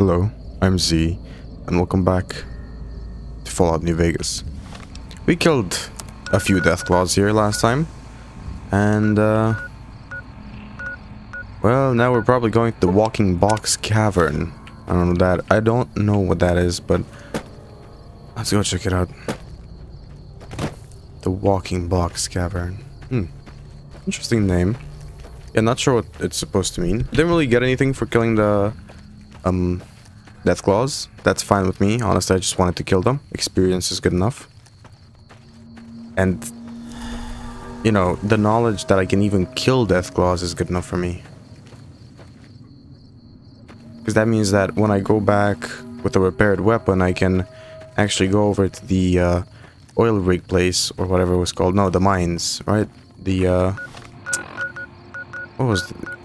Hello, I'm Z, and welcome back to Fallout New Vegas. We killed a few Deathclaws here last time, and well, now we're probably going to the Walking Box Cavern. I don't know what that is, but let's go check it out. The Walking Box Cavern. Interesting name. Yeah, not sure what it's supposed to mean. Didn't really get anything for killing the Deathclaws. That's fine with me. Honestly, I just wanted to kill them. Experience is good enough. And, you know, the knowledge that I can even kill Deathclaws is good enough for me. Because that means that when I go back with a repaired weapon, I can actually go over to the oil rig place or whatever it was called. No, the mines, right? The, what was the,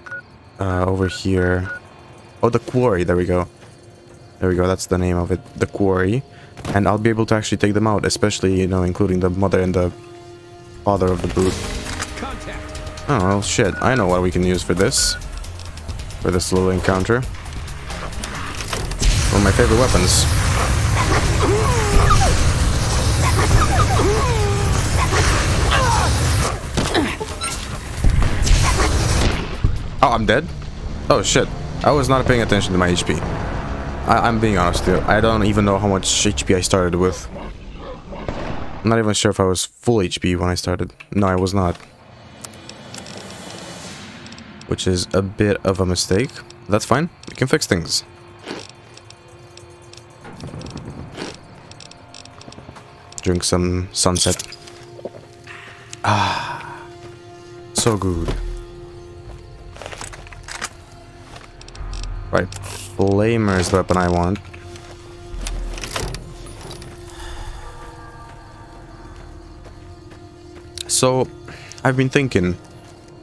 over here? Oh, the quarry. There we go. There we go. That's the name of it. The quarry. And I'll be able to actually take them out, especially, you know, including the mother and the father of the brute. Contact. Oh, well, shit. I know what we can use for this. For this little encounter. One of my favorite weapons. Oh, I'm dead? Oh, shit. I was not paying attention to my HP. I'm being honest with you. I don't even know how much HP I started with. I'm not even sure if I was full HP when I started. No, I was not. Which is a bit of a mistake. That's fine. We can fix things. Drink some sunset. Ah, so good. Right, flamer is the weapon I want. So, I've been thinking.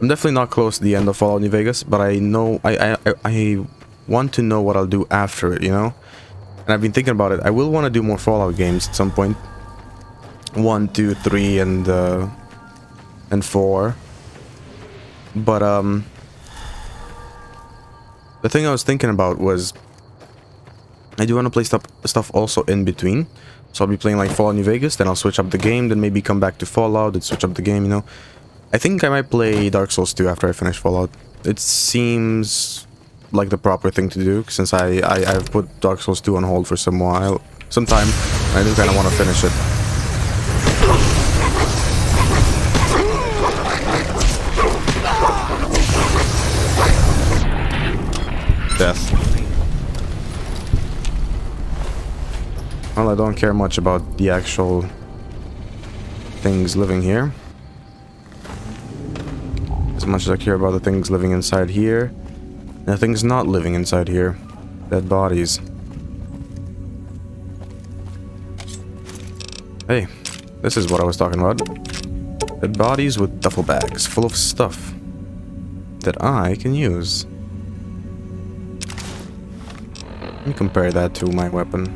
I'm definitely not close to the end of Fallout New Vegas, but I know I want to know what I'll do after it, you know? And I've been thinking about it. I will want to do more Fallout games at some point. 1, 2, 3, and 4. But the thing I was thinking about was I do want to play stuff also in between. So I'll be playing like Fallout New Vegas, then I'll switch up the game, then maybe come back to Fallout and switch up the game, you know. I think I might play Dark Souls 2 after I finish Fallout. It seems like the proper thing to do, since I've put Dark Souls 2 on hold for some time. I do kind of want to finish it. Death. Well, I don't care much about the actual things living here. As much as I care about the things living inside here. The things not living inside here. Dead bodies. Hey, this is what I was talking about. Dead bodies with duffel bags full of stuff that I can use. Let me compare that to my weapon.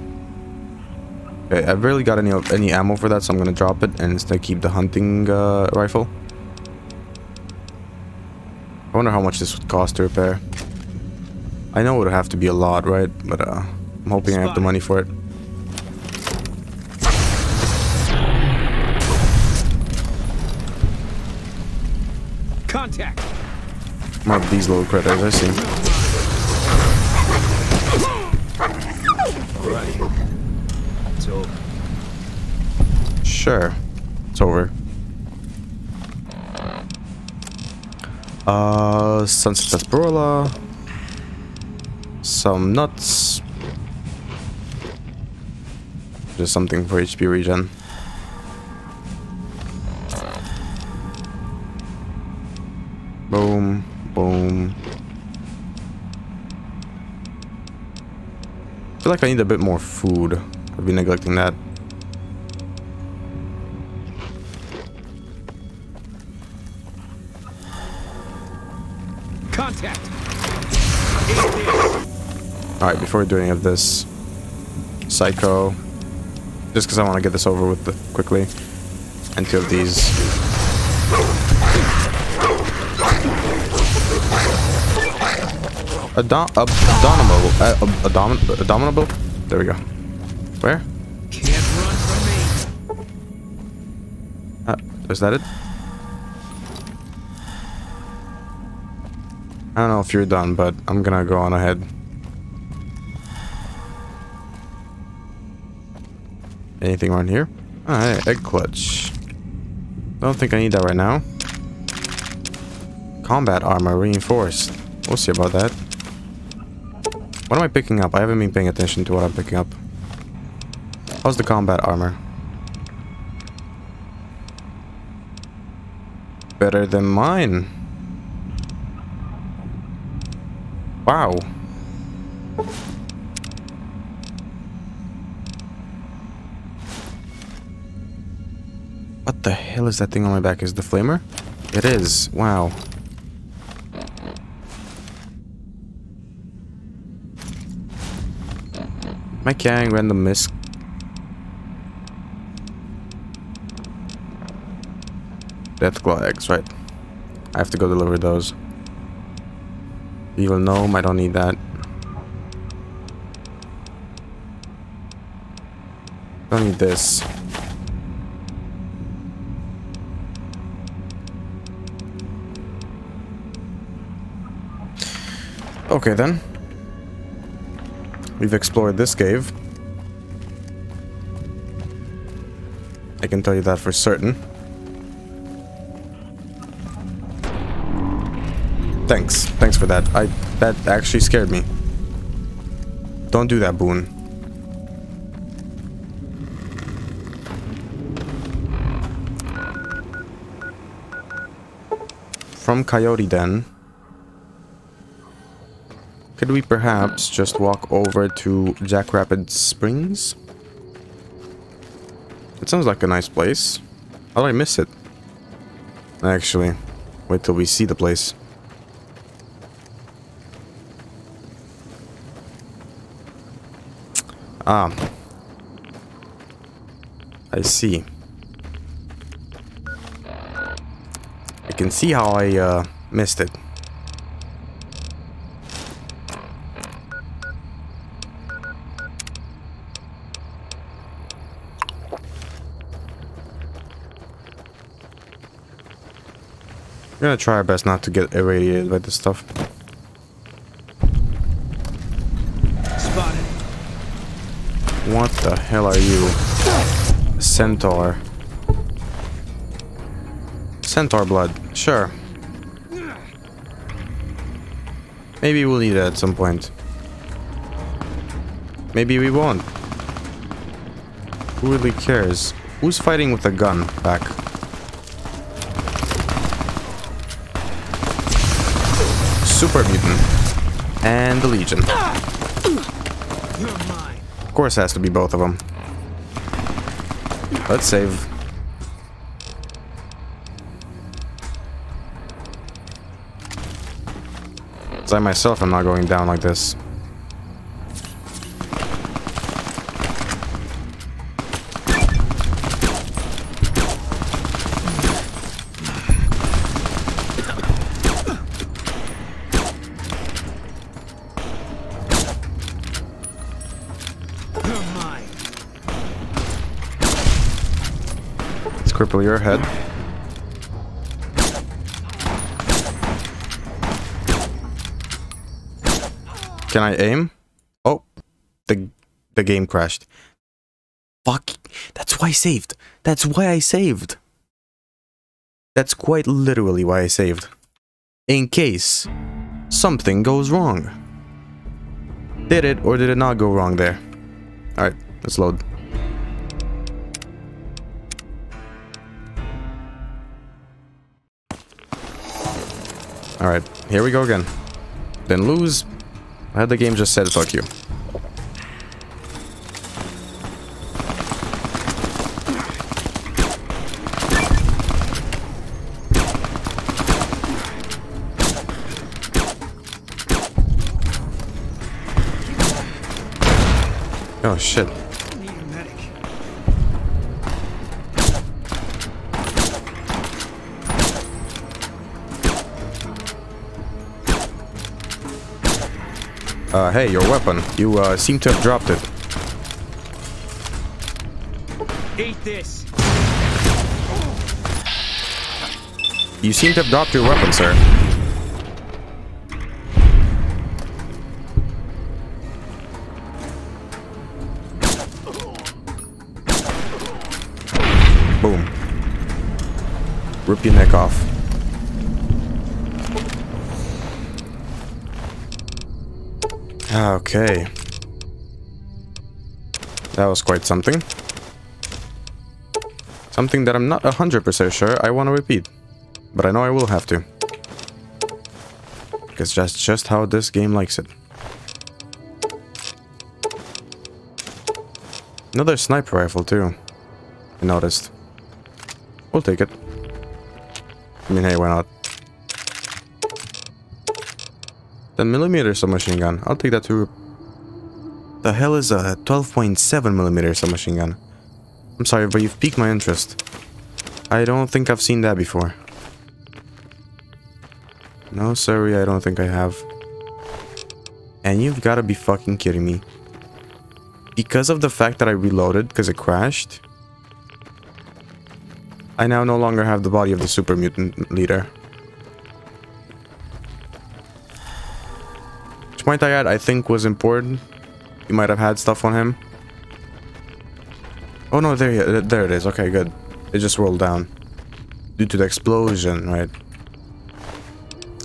Okay, I've barely got any ammo for that, so I'm gonna drop it and instead keep the hunting rifle. I wonder how much this would cost to repair. I know it would have to be a lot, right? But I'm hoping I have the money for it. Contact. More of these little critters, I see. Sure, it's over. Sunset Sarsaparilla. Some nuts. Just something for HP regen. Boom, boom. I feel like I need a bit more food. I've been neglecting that. Alright, before we do any of this, Psycho, just because I want to get this over with quickly, and 2 of these. Abominable. There we go. Where? Can't run from me. Is that it? I don't know if you're done, but I'm gonna go on ahead. Anything around here? Alright, egg clutch. Don't think I need that right now. Combat armor reinforced. We'll see about that. What am I picking up? I haven't been paying attention to what I'm picking up. How's the combat armor? Better than mine. Wow. What the hell is that thing on my back? Is it the flamer? It is. Wow. Am I carrying random mist? Deathclaw eggs, right? I have to go deliver those. Evil gnome, I don't need that. Don't need this. Okay then. We've explored this cave. I can tell you that for certain. Thanks. Thanks for that. That actually scared me. Don't do that, Boone. From Coyote Den. Could we perhaps just walk over to Jackrabbit Springs? It sounds like a nice place. How did I miss it? Actually, wait till we see the place. Ah. I see. I can see how I missed it. We're gonna try our best not to get irradiated by this stuff. Spotted. What the hell are you? Centaur. Centaur blood, sure. Maybe we'll need that at some point. Maybe we won't. Who really cares? Who's fighting with a gun back? Super Mutant and the Legion. Of course it has to be both of them. Let's save. As I myself am not going down like this. Cripple your head. Can I aim? Oh, the game crashed. Fuck. That's why I saved. That's why I saved. That's quite literally why I saved. In case something goes wrong. Did it or did it not go wrong there? Alright, let's load. Alright, here we go again. Then lose. I had the game just said fuck you. Oh shit. Hey, your weapon. You seem to have dropped it. Eat this. You seem to have dropped your weapon, sir. Boom. Rip your neck off. Okay. That was quite something. Something that I'm not 100% sure I want to repeat. But I know I will have to. Because that's just how this game likes it. Another sniper rifle too, I noticed. We'll take it. I mean, hey, why not? The millimeter submachine gun. I'll take that too. The hell is a 12.7 millimeter submachine gun? I'm sorry, but you've piqued my interest. I don't think I've seen that before. No, sorry, I don't think I have. And you've got to be fucking kidding me. Because of the fact that I reloaded because it crashed, I now no longer have the body of the super mutant leader. Which might I add, I think was important. You might have had stuff on him. Oh no, there it is. Okay, good. It just rolled down. Due to the explosion, right?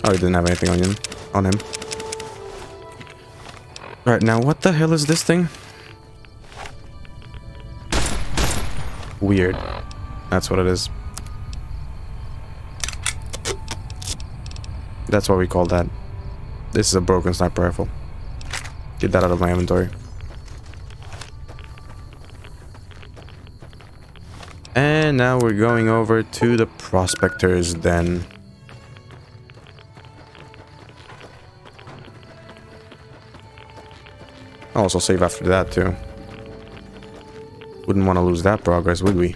Oh, he didn't have anything on him. Alright, now what the hell is this thing? Weird. That's what it is. That's what we call that. This is a broken sniper rifle. Get that out of my inventory. And now we're going over to the Prospector's Den. I'll also save after that too. Wouldn't want to lose that progress, would we?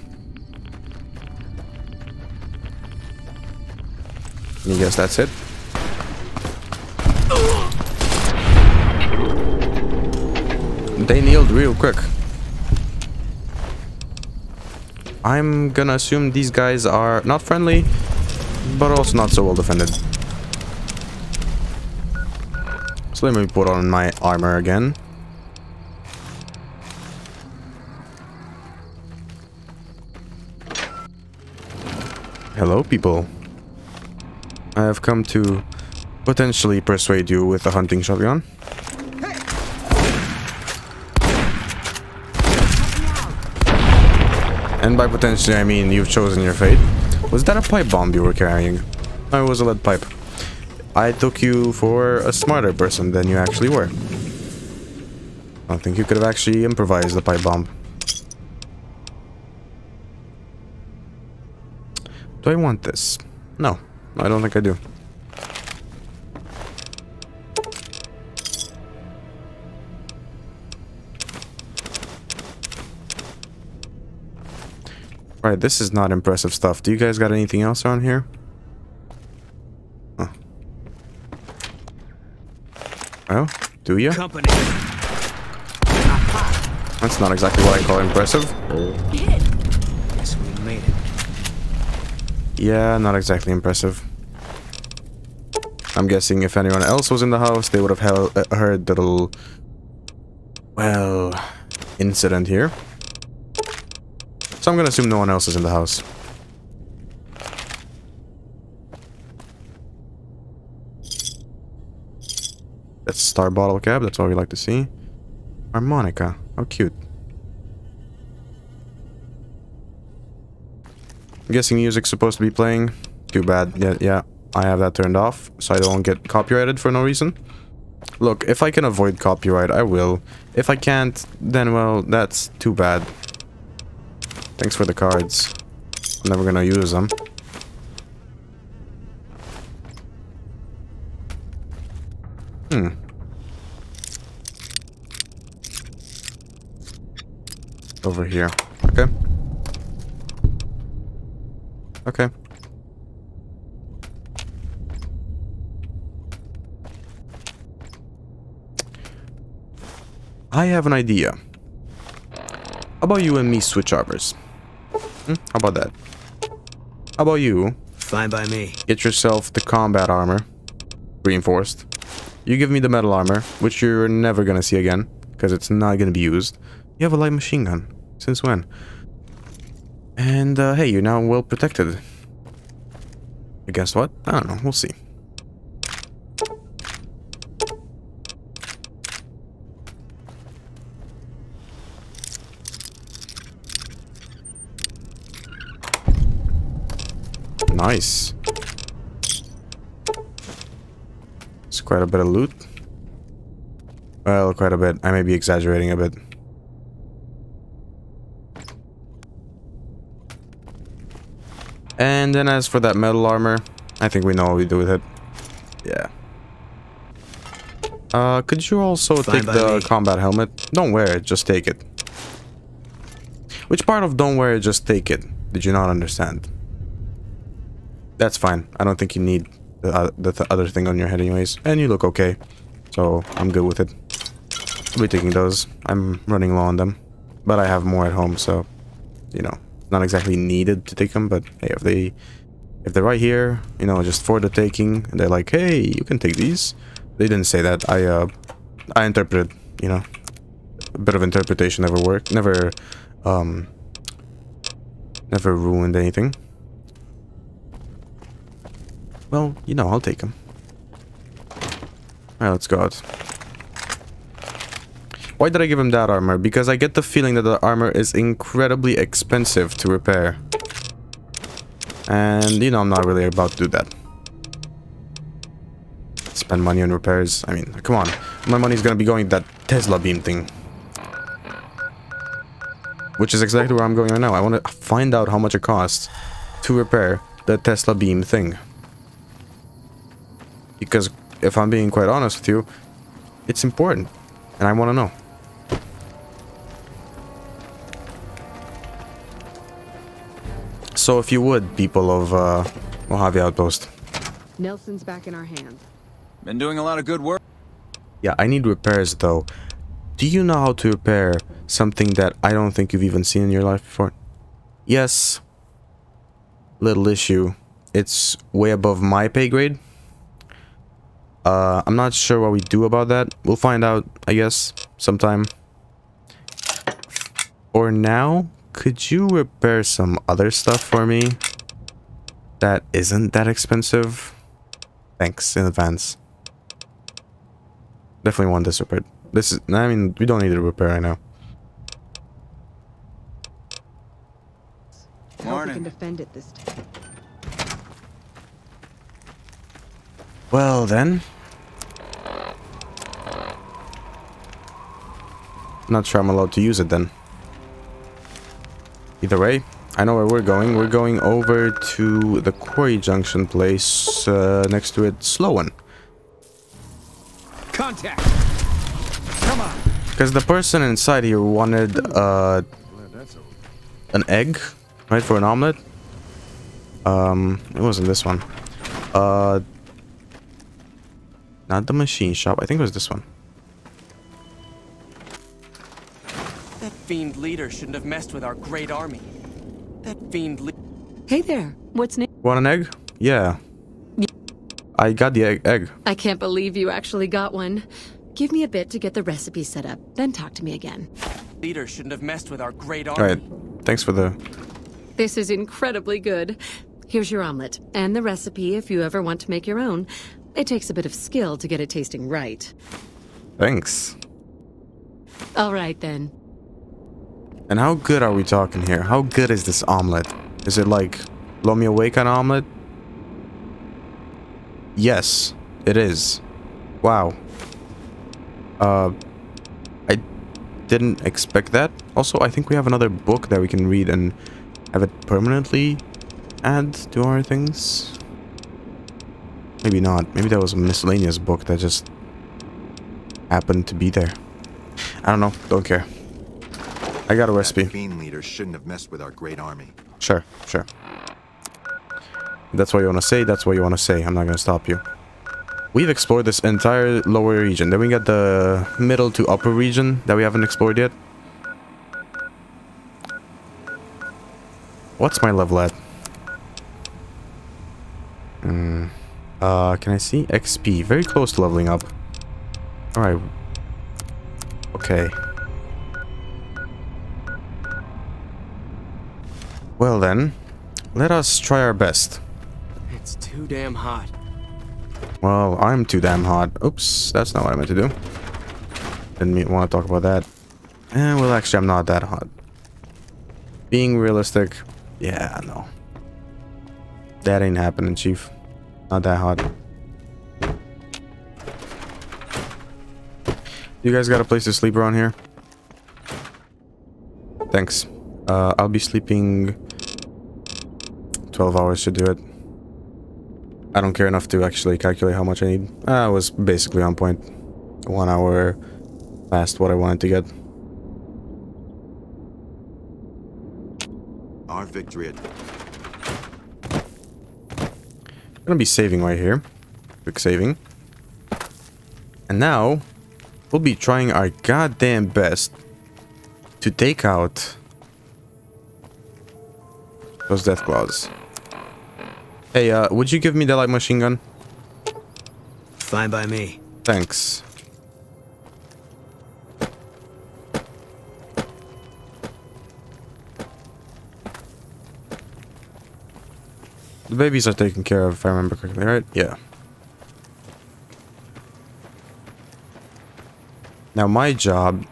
You guess that's it? They kneeled real quick. I'm gonna assume these guys are not friendly, but also not so well defended. So let me put on my armor again. Hello, people. I have come to potentially persuade you with a hunting shotgun. Hey. And by potentially, I mean you've chosen your fate. Was that a pipe bomb you were carrying? No, it was a lead pipe. I took you for a smarter person than you actually were. I don't think you could have actually improvised the pipe bomb. Do I want this? No, I don't think I do. Alright, this is not impressive stuff. Do you guys got anything else around here? Huh. Well, do you? That's not exactly what I call impressive. Yes, we made it. Yeah, not exactly impressive. I'm guessing if anyone else was in the house, they would have heard the little... well... incident here. So I'm gonna assume no one else is in the house. That's Star Bottle Cap, that's all we like to see. Harmonica, how cute. I'm guessing music's supposed to be playing. Too bad. Yeah, I have that turned off, so I don't get copyrighted for no reason. Look, if I can avoid copyright, I will. If I can't, then, well, that's too bad. Thanks for the cards. I'm never gonna use them. Hmm. Over here. Okay. Okay. I have an idea. How about you and me switch armors? How about that? How about you? Fine by me. Get yourself the combat armor. Reinforced. You give me the metal armor, which you're never gonna see again, because it's not gonna be used. You have a light machine gun. Since when? And, hey, you're now well protected. Against what? I don't know. We'll see. Nice. It's quite a bit of loot. Well, quite a bit. I may be exaggerating a bit. And then as for that metal armor, I think we know what we do with it. Yeah. Could you also take the combat helmet? Don't wear it, just take it. Which part of don't wear it, just take it? Did you not understand? That's fine. I don't think you need the other thing on your head anyways. And you look okay. So I'm good with it. I'll be taking those. I'm running low on them. But I have more at home, so, you know, not exactly needed to take them. But hey, if they're right here, you know, just for the taking, and they're like, hey, you can take these. They didn't say that. I interpreted, you know. A bit of interpretation never worked. Never ruined anything. Well, you know, I'll take him. Alright, let's go out. Why did I give him that armor? Because I get the feeling that the armor is incredibly expensive to repair. And, you know, I'm not really about to do that. Spend money on repairs. I mean, come on. My money's gonna be going to that Tesla beam thing. Which is exactly where I'm going right now. I want to find out how much it costs to repair the Tesla beam thing. Because if I'm being quite honest with you, it's important, and I want to know. So if you would, people of Mojave Outpost. Nelson's back in our hands. Been doing a lot of good work. Yeah, I need repairs though. Do you know how to repair something that I don't think you've even seen in your life before? Yes. Little issue. It's way above my pay grade. I'm not sure what we do about that. We'll find out, I guess, sometime. Or now, could you repair some other stuff for me that isn't that expensive? Thanks in advance. Definitely want this repaired. This is, I mean, we don't need to repair right now. Morning. I hope we can defend it this time. Well then. Not sure I'm allowed to use it then. Either way, I know where we're going. We're going over to the Quarry Junction place next to it, Sloan. Contact. Come on. Because the person inside here wanted an egg, right, for an omelet. It wasn't this one. Not the machine shop. I think it was this one. That fiend leader shouldn't have messed with our great army. That fiend leader. Hey there. What's new? Want an egg? Yeah. I got the egg. I can't believe you actually got one. Give me a bit to get the recipe set up, then talk to me again. Leader shouldn't have messed with our great army. All right. Thanks for the. This is incredibly good. Here's your omelet and the recipe if you ever want to make your own. It takes a bit of skill to get it tasting right. Thanks. All right, then. And how good are we talking here? How good is this omelet? Is it like blow me away kind of omelet? Yes, it is. Wow. I didn't expect that. Also, I think we have another book that we can read and have it permanently add to our things. Maybe not. Maybe that was a miscellaneous book that just happened to be there. I don't know. Don't care. I got a recipe. That bean leader shouldn't have messed with our great army. Sure, sure. That's what you want to say. That's what you want to say. I'm not going to stop you. We've explored this entire lower region. Then we got the middle to upper region that we haven't explored yet. What's my level at? Can I see? XP. Very close to leveling up. Alright. Okay. Well then, let us try our best. It's too damn hot. Well, I'm too damn hot. Oops, that's not what I meant to do. Didn't want to talk about that. Well, actually, I'm not that hot. Being realistic, yeah, no. That ain't happening, Chief. Not that hot. You guys got a place to sleep around here? Thanks. I'll be sleeping 12 hours to do it. I don't care enough to actually calculate how much I need. I was basically on point. 1 hour past what I wanted to get. Our victory. Gonna be saving right here. Quick saving. And now we'll be trying our goddamn best to take out those Deathclaws. Hey, would you give me the light machine gun? Fine by me. Thanks. The babies are taken care of, if I remember correctly, right? Yeah. Now my job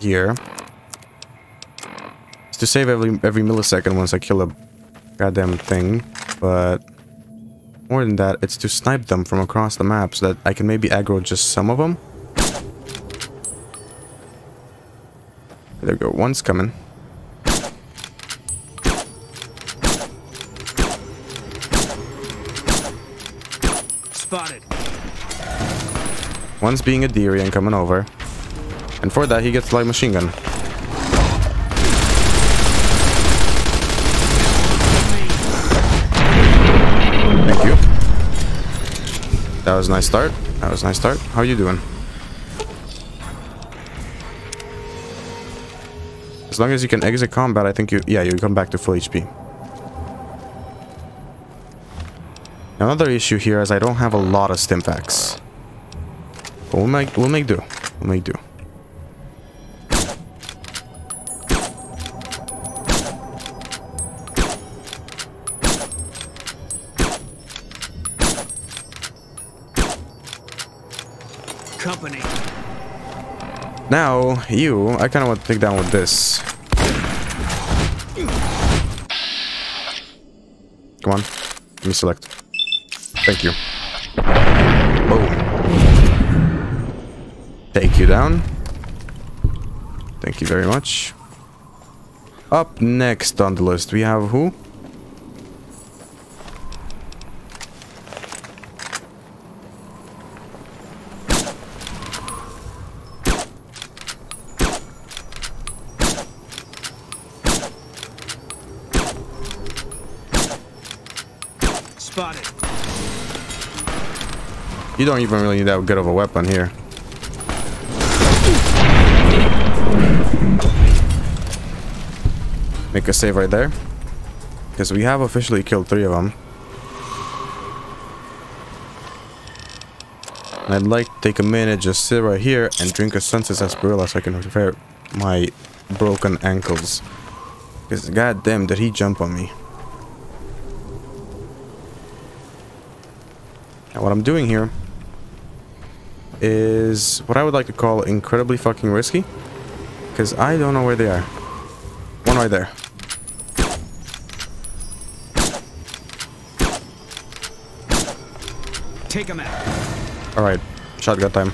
here is to save every millisecond once I kill a goddamn thing, but more than that, it's to snipe them from across the map so that I can maybe aggro just some of them. There we go, one's coming. Spotted. One's being a dearie and coming over. And for that, he gets the light machine gun. Thank you. That was a nice start. That was a nice start. How are you doing? As long as you can exit combat, I think you... Yeah, you come back to full HP. Another issue here is I don't have a lot of stimfax. But we'll make do. We'll make do. Company. Now, you, I kind of want to take down with this. Come on. Let me select. Thank you. Boom. Take you down. Thank you very much. Up next on the list, we have who? You don't even really need that good of a weapon here. Make a save right there. Because we have officially killed 3 of them. And I'd like to take a minute, just sit right here and drink a Sunset Sarsaparilla so I can repair my broken ankles. Because goddamn, did he jump on me. And what I'm doing here is what I would like to call incredibly fucking risky, because I don't know where they are. One right there. Take him out. All right, shotgun time.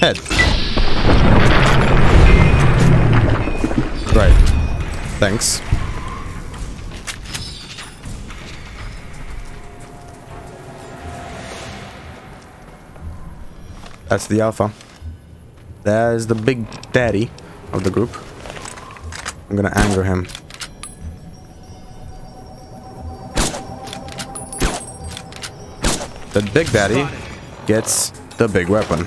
Head. Right. Thanks. That's the alpha. That is the big daddy of the group. I'm gonna anger him. the big baddie gets the big weapon.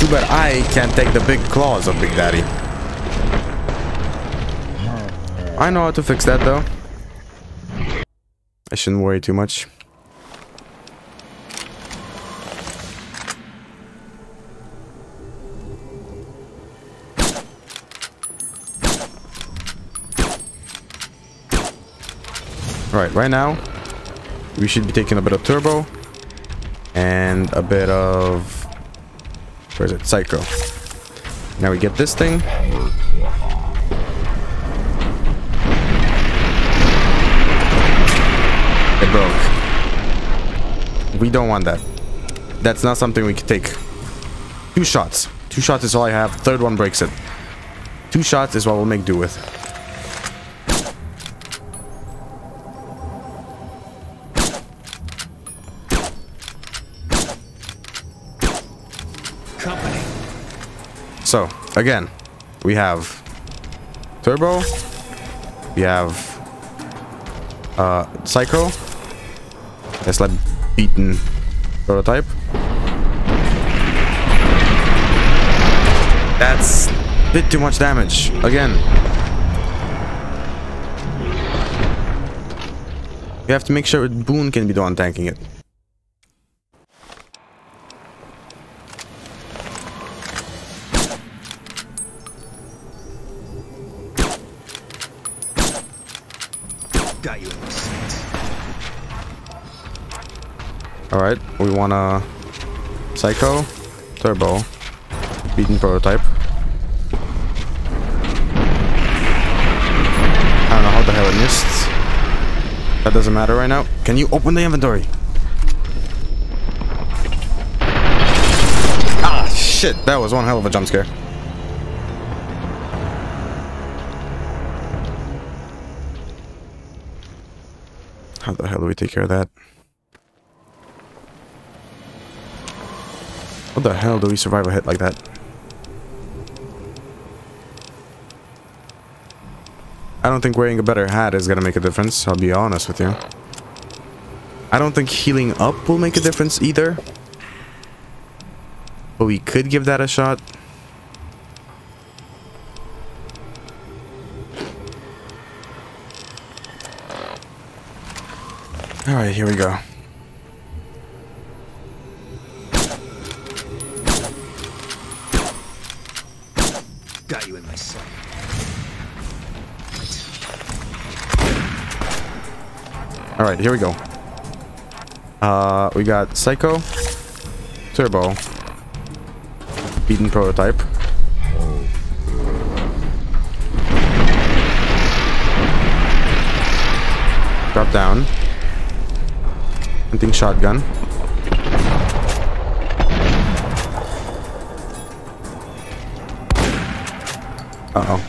Too bad I can't take the big claws of Big Daddy. I know how to fix that though. I shouldn't worry too much. Right, right now we should be taking a bit of turbo and a bit of psycho. Now we get this thing. It broke. We don't want that. That's not something we can take. Two shots. Two shots is all I have. Third one breaks it. Two shots is what we'll make do with. So, again, we have turbo, we have psycho, that's like beaten prototype. That's a bit too much damage, again. We have to make sure Boone can be the one tanking it. Alright, we want a psycho, turbo, beaten prototype. I don't know how the hell it missed. That doesn't matter right now. Can you open the inventory? Ah, shit, that was one hell of a jump scare. How the hell do we take care of that? What the hell do we survive a hit like that? I don't think wearing a better hat is gonna make a difference, I'll be honest with you. I don't think healing up will make a difference either. But we could give that a shot. Alright, here we go. Got you in my sight. All right, here we go. We got psycho, turbo, beaten prototype. Drop down. Hunting shotgun. Uh-oh.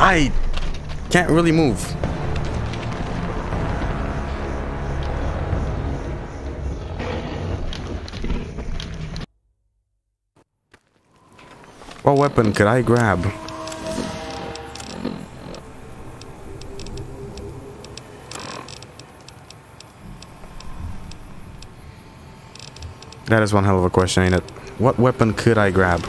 I can't really move. What weapon could I grab? That is one hell of a question, ain't it? What weapon could I grab?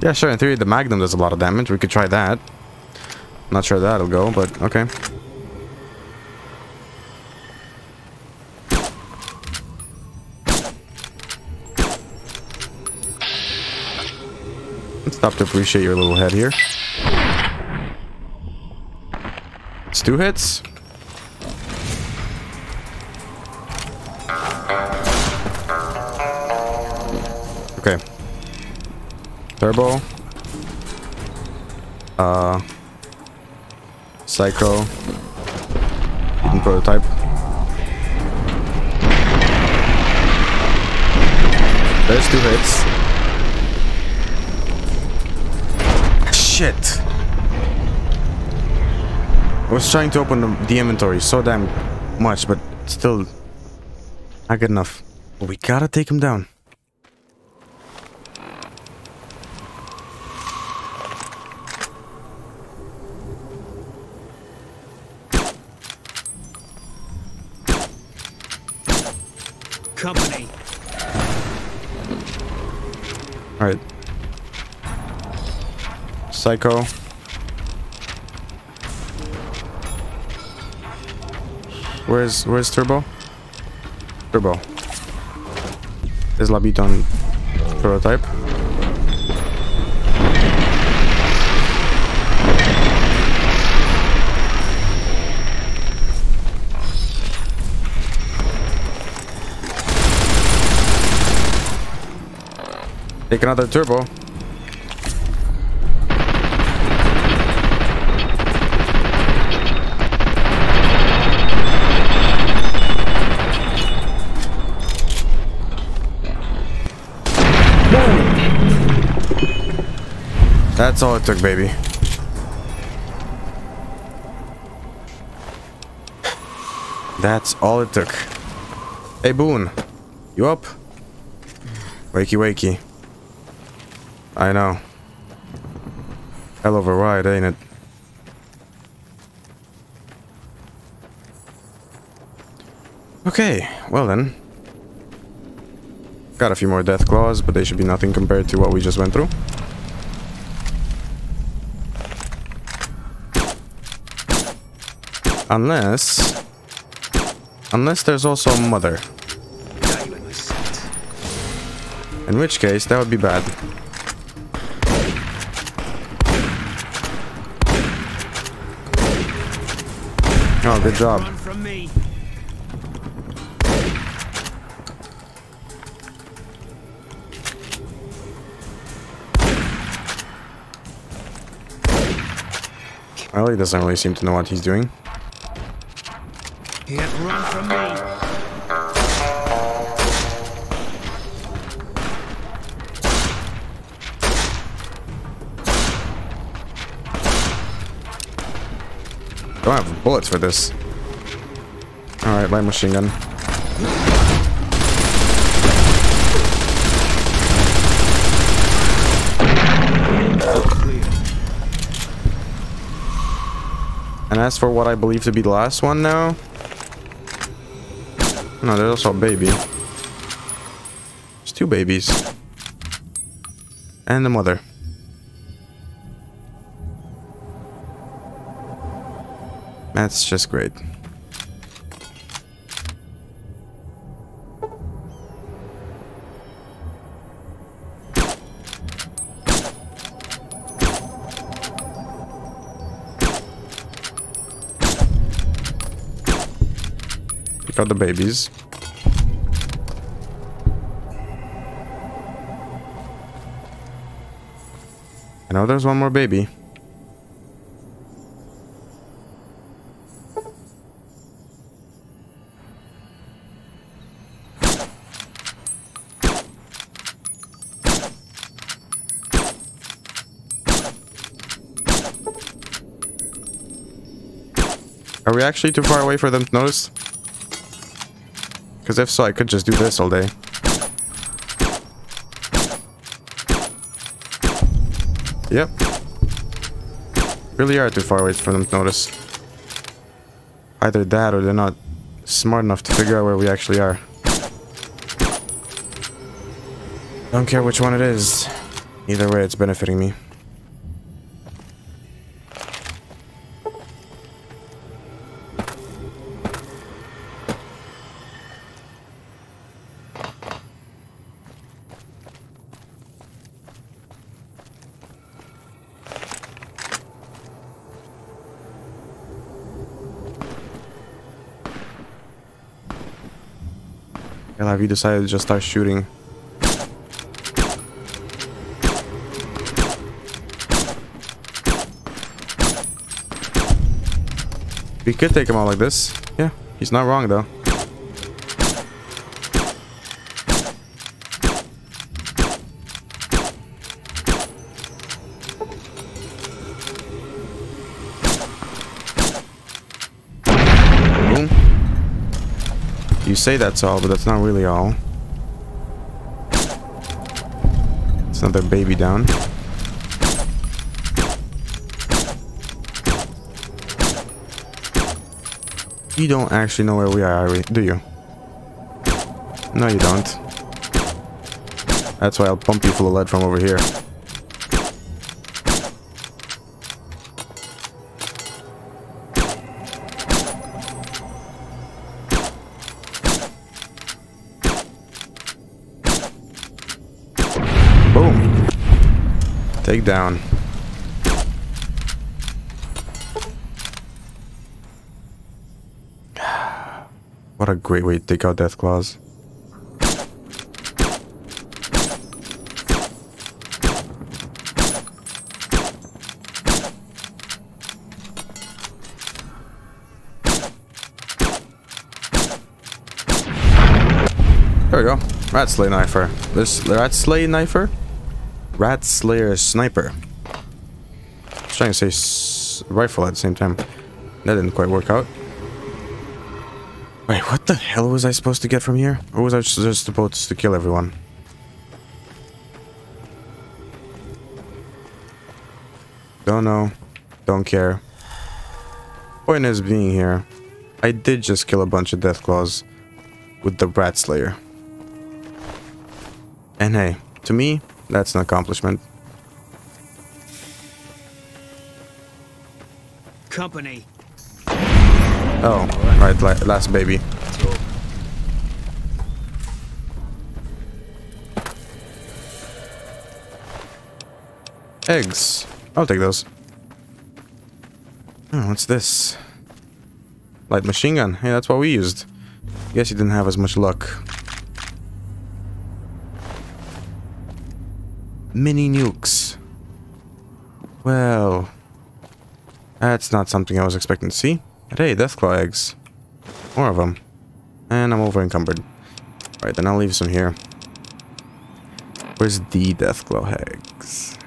Yeah, sure, in theory the Magnum does a lot of damage. We could try that. Not sure that'll go, but okay. Stop to appreciate your little head here. It's two hits. Okay. Turbo. Psycho. Hidden prototype. There's two hits. Shit. I was trying to open the inventory so damn much, but still not good enough. But we gotta take him down. company. All right. Psycho. Where's Turbo? Turbo. Is Labiton prototype? Take another turbo. That's all it took, baby. That's all it took. Hey, Boone. You up? Wakey, wakey. I know. Hell of a ride, ain't it? Okay, well then. Got a few more Deathclaws, but they should be nothing compared to what we just went through. Unless there's also a mother. In which case, that would be bad. Oh, good job. Well, he doesn't really seem to know what he's doing. He had run from me. Don't have bullets for this. All right, light machine gun. And as for what I believe to be the last one now. No, there's also a baby. There's two babies. And the mother. That's just great. Pick out the babies. I know there's one more baby. Are we actually too far away for them to notice? Because if so, I could just do this all day. Yep. Really are too far away for them to notice. Either that or they're not smart enough to figure out where we actually are. Don't care which one it is. Either way, it's benefiting me. Have you decided to just start shooting? We could take him out like this. Yeah, he's not wrong though. You say that's all, but that's not really all. It's another baby down. You don't actually know where we are, do you? No, you don't. That's why I'll pump you full of lead from over here. Boom. Take down. What a great way to take out Deathclaws. There we go. Ratslayer Knifer. This Ratslayer Knifer? Ratslayer Sniper. I was trying to say rifle at the same time. That didn't quite work out. Wait, what the hell was I supposed to get from here? Or was I just supposed to kill everyone? Don't know. Don't care. Point is being here. I did just kill a bunch of Deathclaws with the Ratslayer. And hey, to me, that's an accomplishment. Company. Oh, right, last baby. Eggs. I'll take those. Oh, what's this? Light machine gun. Hey, that's what we used. Guess you didn't have as much luck. Mini nukes. Well, that's not something I was expecting to see. Hey, Deathclaw eggs. More of them. And I'm over encumbered. Alright, then I'll leave some here. Where's the Deathclaw eggs?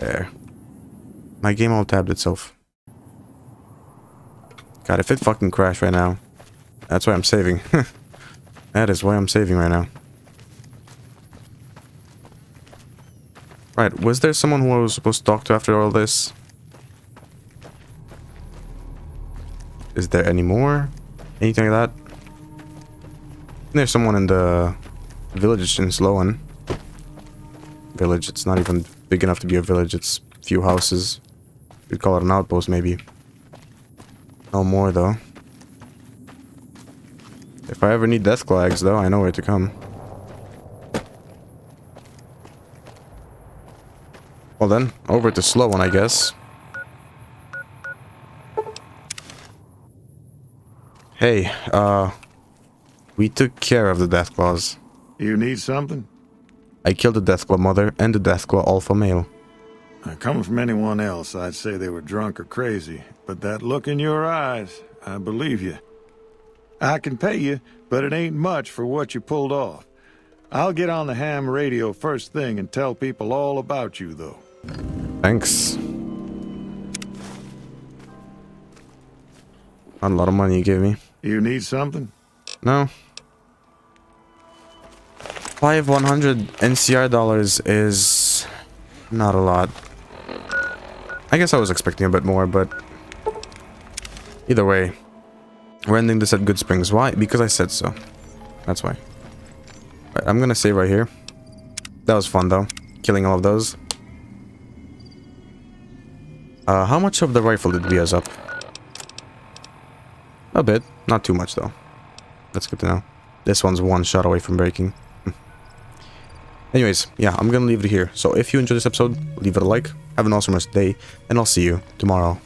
There. My game all tabbed itself. God, if it fucking crashed right now. That's why I'm saving. That is why I'm saving right now. Right, was there someone who I was supposed to talk to after all this? Is there any more? Anything like that? There's someone in the village in Sloan. Village, it's not even big enough to be a village. It's a few houses. You'd call it an outpost, maybe. No more, though. If I ever need Deathclaw eggs, though, I know where to come. Well then, over to Sloan, I guess. Hey, we took care of the Deathclaws. You need something? I killed the Deathclaw mother and the Deathclaw alpha male. Now, coming from anyone else, I'd say they were drunk or crazy. But that look in your eyes, I believe you. I can pay you, but it ain't much for what you pulled off. I'll get on the ham radio first thing and tell people all about you, though. Thanks. Not a lot of money you gave me. You need something? No. 5,100 NCR dollars is not a lot. I guess I was expecting a bit more, but either way, we're ending this at Goodsprings. Why? Because I said so. That's why. Right, I'm gonna save right here. That was fun, though. Killing all of those. How much of the rifle did we use up? A bit. Not too much, though. That's good to know. This one's one shot away from breaking. Anyways, yeah, I'm gonna leave it here. So if you enjoyed this episode, leave it a like. Have an awesome rest of the day, and I'll see you tomorrow.